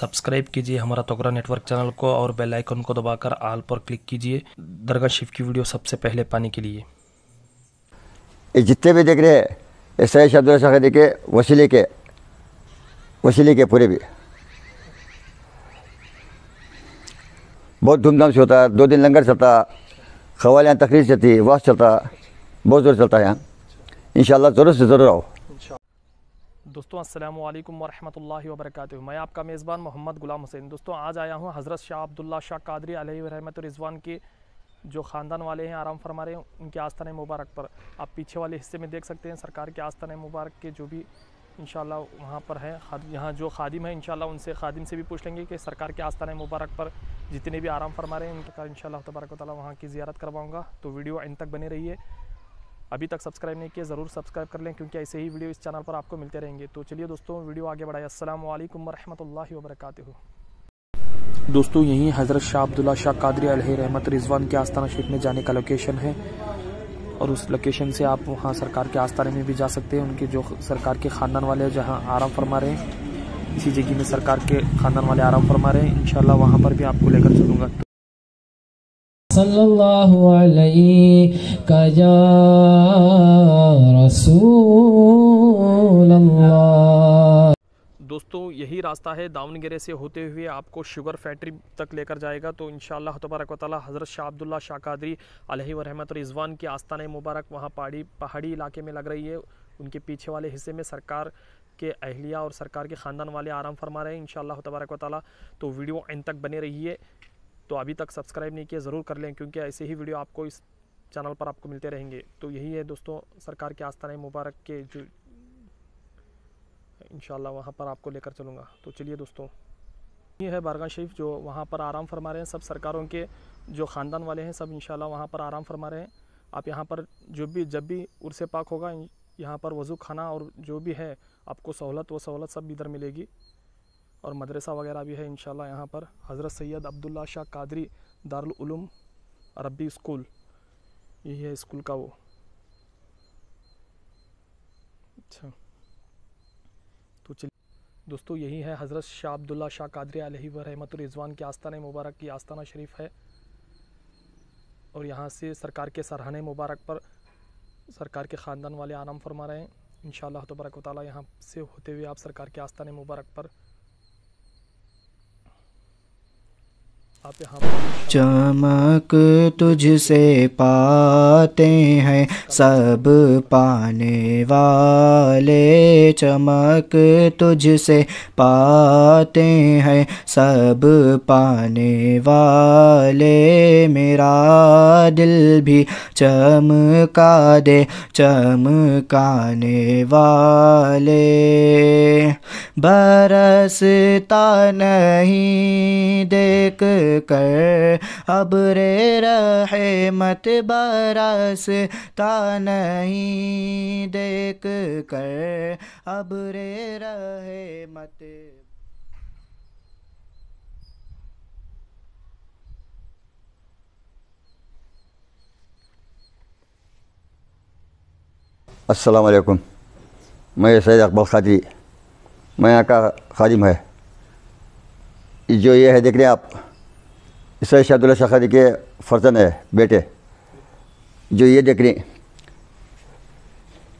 Subscribe कीजिए हमारा तुगरा network channel को और बेल आइकन को दबाकर आल पर क्लिक कीजिए दरगाह शिफ की वीडियो सबसे पहले पाने के लिए। जितने भी देख रहे हैं सैयद अब्दुल्ला शाह क़दरी के वसीले के पूरे भी बहुत धूमधाम से होता है। 2 दिन लंगर चलता, खवालियाँ तकरीर चलती, वास चलता, बहुत ज़ोर चलता है यहाँ। इंशाल्लाह ज़रूर से ज़रूर आओ। दोस्तों अस्सलाम वालेकुम वरहमतुल्लाहि वबरकातुहू। मैं आपका मेज़बान मोहम्मद गुलाम हुसैन। दोस्तों आज आया हूँ हज़रत शाह अब्दुल्ला शाह क़ादरी अलैहि रहमत रिज़वान के जो ख़ानदान वाले हैं आराम फरमा रहे हैं उनके आस्थान मुबारक पर। आप पीछे वाले हिस्से में देख सकते हैं सरकार के आस्थान मुबारक के जो भी इंशाल्लाह वहाँ पर है, यहाँ जो खादिम है इंशाल्लाह उनसे खादिम से भी पूछ लेंगे कि सरकार के आस्थान मुबारक पर जितने भी आराम फरमा रहे हैं उनका इंशाल्लाह तबारक व तआला वहाँ की ज़ियारत करवाऊँगा। तो वीडियो अंत तक बने रहिए। अभी तक सब्सक्राइब नहीं किया ज़रूर सब्सक्राइब कर लें क्योंकि ऐसे ही वीडियो इस चैनल पर आपको मिलते रहेंगे। तो चलिए दोस्तों वीडियो आगे बढ़ाए। अस्सलाम वालेकुम रहमतुल्लाहि व बरकातहू। दोस्तों यहीं हज़रत शाह अब्दुल्ला शाह क़ादरी अलैहि रहमत रिज़वान के आस्थाना शरीफ में जाने का लोकेशन है और उस लोकेशन से आप वहाँ सरकार के आस्थाने में भी जा सकते हैं। उनके जो सरकार के ख़ानदान वाले हैं जहाँ आराम फरमा रहे हैं, इसी जगह में सरकार के ख़ानदान वाले आराम फरमा रहे हैं। इंशाल्लाह वहाँ पर भी आपको लेकर चलूँगा। सल्लल्लाहु अलैका या रसूल अल्लाह। दोस्तों यही रास्ता है दावनगेरे से होते हुए आपको शुगर फैक्ट्री तक लेकर जाएगा। तो इंशाल्लाह तबारक व तआला हज़रत शाह अब्दुल्ला शाह क़ादरी अलैहि रहमत रिज़वान की आस्थाने मुबारक वहाँ पहाड़ी इलाके में लग रही है। उनके पीछे वाले हिस्से में सरकार के अहलिया और सरकार के ख़ानदान वाले आराम फरमा रहे हैं इंशाल्लाह तबारक व तआला। तो वीडियो अंत तक बने रहिए। तो अभी तक सब्सक्राइब नहीं किया ज़रूर कर लें क्योंकि ऐसे ही वीडियो आपको इस चैनल पर आपको मिलते रहेंगे। तो यही है दोस्तों सरकार के आस्थाने मुबारक के जो इंशाल्लाह वहाँ पर आपको लेकर चलूँगा। तो चलिए दोस्तों ये है बारगाह शरीफ जो वहाँ पर आराम फरमा रहे हैं। सब सरकारों के जो ख़ानदान वाले हैं सब इंशाल्लाह वहाँ पर आराम फरमा रहे हैं। आप यहाँ पर जब भी उर्से पाक होगा यहाँ पर वज़ू खाना और जो भी है आपको सहूलत सब इधर मिलेगी और मदरसा वगैरह भी है इंशाल्लाह। यहाँ पर हज़रत सैयद अब्दुल्ला शाह क़ादरी दारुल उलूम अरबी स्कूल, यही है स्कूल का वो। अच्छा तो चलिए दोस्तों यही है हज़रत शाह अब्दुल्ला शाह क़ादरी अलैहि रहमतुर रिज़वान के आस्थाने मुबारक की आस्थाना शरीफ है और यहाँ से सरकार के सरहाने मुबारक पर सरकार के ख़ानदान वाले आराम फरमा रहे हैं इंशाल्लाह तबारक व तआला। यहाँ से होते हुए आप सरकार के आस्थाने मुबारक पर चमक तुझसे पाते हैं सब पाने वाले, चमक तुझसे पाते हैं सब पाने वाले, मेरा दिल भी चमका दे चमकाने वाले। बरसता नहीं देख कर अब रे रहमत, बरसता नहीं देख कर अब रे रहमत। अस्सलाम वालेकुम। मैं सैयद अब्दुल्ला क़ादरी, मैं यहाँ का खादिम है। जो ये है देख रहे हैं आप सैयद शाह अब्दुल्ला शाह क़ादरी के फर्जन है बेटे। जो ये देख रही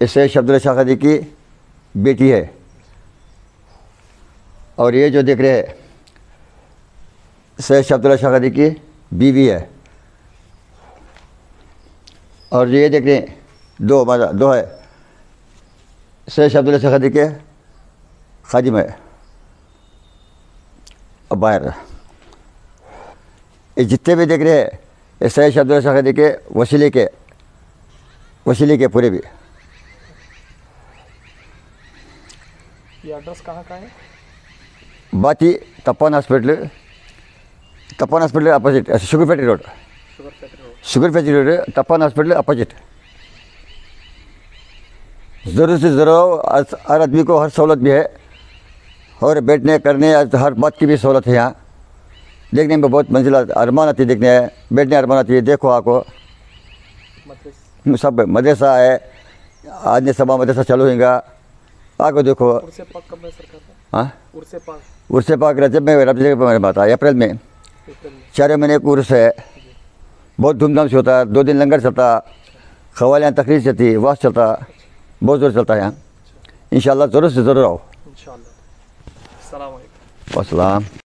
सैयद शाह अब्दुल्ला शाह क़ादरी की बेटी है और ये जो देख रहे हैं सैयद शाह अब्दुल्ला शाह क़ादरी की बीवी है और ये देख रहे हैं दो है सैयद शाह अब्दुल्ला शाह क़ादरी के खादिम है। अब बाहर जितने भी देख रहे हैं सैयद शाह अब्दुल्ला शाह क़ादरी के वसीले के पूरे भी। ये एड्रेस कहाँ का है? बाती Tapan hospital opposite sugar factory road Tapan hospital opposite. ज़रूर से ज़रूर, हर आदमी को हर सहूलत भी है और बैठने करने हर बात की भी सहूलत है यहाँ। देखने में बहुत मंजिला अरमान आती है, देखने है बैठने अरमान आती है। देखो आपको सब मदरसा है, आज ने सभा मदरसा चालू होगा। आगे देखो हाँ उर्स पाक रजब में रब से बात है अप्रैल में 4 महीने एक उर्स है, बहुत धूमधाम से होता है। 2 दिन लंगर चलता, खवालियाँ तकरीर चलती, वास चलता, बहुत ज़ोर चलता है यहाँ। इंशाल्लाह ज़रूर से ज़रूर आओ। इंशाल्लाह। अस्सलाम वालेकुम।